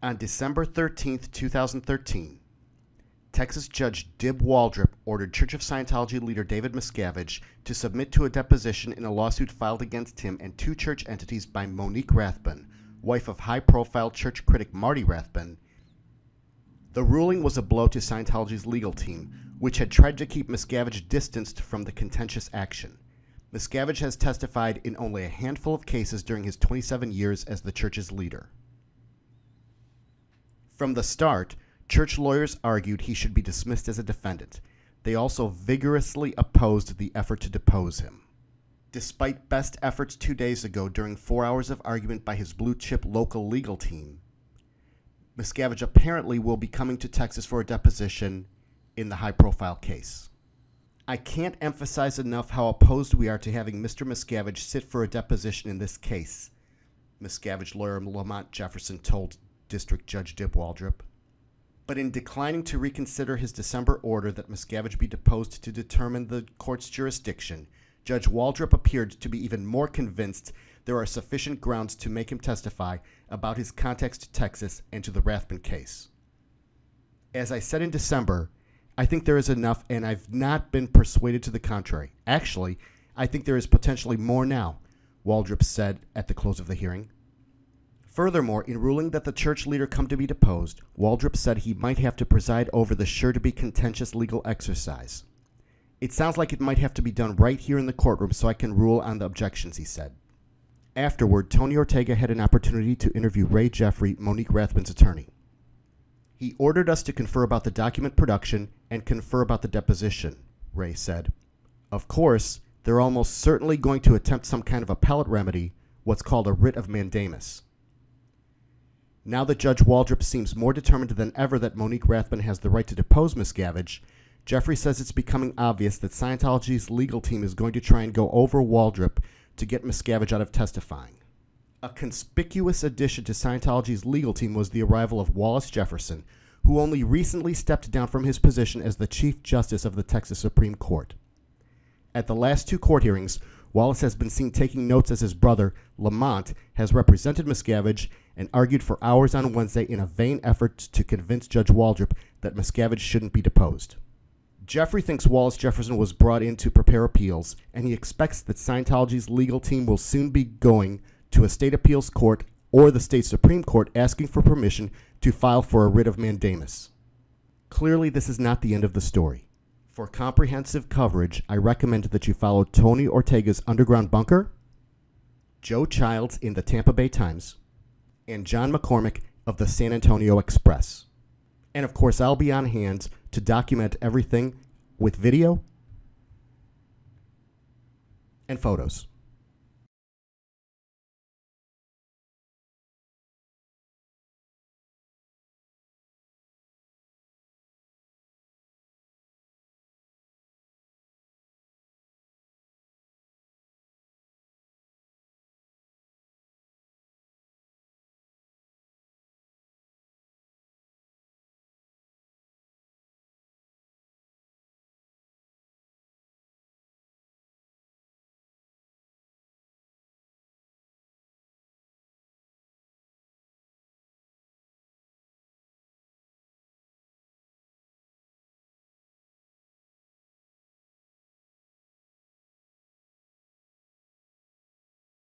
On December 13th, 2013, Texas Judge Dib Waldrip ordered Church of Scientology leader David Miscavige to submit to a deposition in a lawsuit filed against him and two church entities by Monique Rathbun, wife of high-profile church critic Marty Rathbun. The ruling was a blow to Scientology's legal team, which had tried to keep Miscavige distanced from the contentious action. Miscavige has testified in only a handful of cases during his 27 years as the church's leader. From the start, church lawyers argued he should be dismissed as a defendant. They also vigorously opposed the effort to depose him. Despite best efforts 2 days ago during 4 hours of argument by his blue-chip local legal team, Miscavige apparently will be coming to Texas for a deposition in the high-profile case. I can't emphasize enough how opposed we are to having Mr. Miscavige sit for a deposition in this case, Miscavige lawyer Lamont Jefferson told District Judge Dib Waldrip. But in declining to reconsider his December order that Miscavige be deposed to determine the court's jurisdiction, Judge Waldrip appeared to be even more convinced there are sufficient grounds to make him testify about his contacts to Texas and to the Rathbun case. As I said in December, I think there is enough, and I've not been persuaded to the contrary. Actually, I think there is potentially more now, Waldrip said at the close of the hearing. Furthermore, in ruling that the church leader come to be deposed, Waldrip said he might have to preside over the sure-to-be contentious legal exercise. It sounds like it might have to be done right here in the courtroom so I can rule on the objections, he said. Afterward, Tony Ortega had an opportunity to interview Ray Jeffrey, Monique Rathbun's attorney. He ordered us to confer about the document production and confer about the deposition, Ray said. Of course, they're almost certainly going to attempt some kind of appellate remedy, what's called a writ of mandamus. Now that Judge Waldrip seems more determined than ever that Monique Rathbun has the right to depose Miscavige, Jeffrey says it's becoming obvious that Scientology's legal team is going to try and go over Waldrip to get Miscavige out of testifying. A conspicuous addition to Scientology's legal team was the arrival of Wallace Jefferson, who only recently stepped down from his position as the Chief Justice of the Texas Supreme Court. At the last two court hearings, Wallace has been seen taking notes as his brother, Lamont, has represented Miscavige and argued for hours on Wednesday in a vain effort to convince Judge Waldrip that Miscavige shouldn't be deposed. Jeffrey thinks Wallace Jefferson was brought in to prepare appeals, and he expects that Scientology's legal team will soon be going to a state appeals court or the state Supreme Court asking for permission to file for a writ of mandamus. Clearly, this is not the end of the story. For comprehensive coverage, I recommend that you follow Tony Ortega's Underground Bunker, Joe Childs in the Tampa Bay Times, and John McCormick of the San Antonio Express. And of course, I'll be on hand to document everything with video and photos.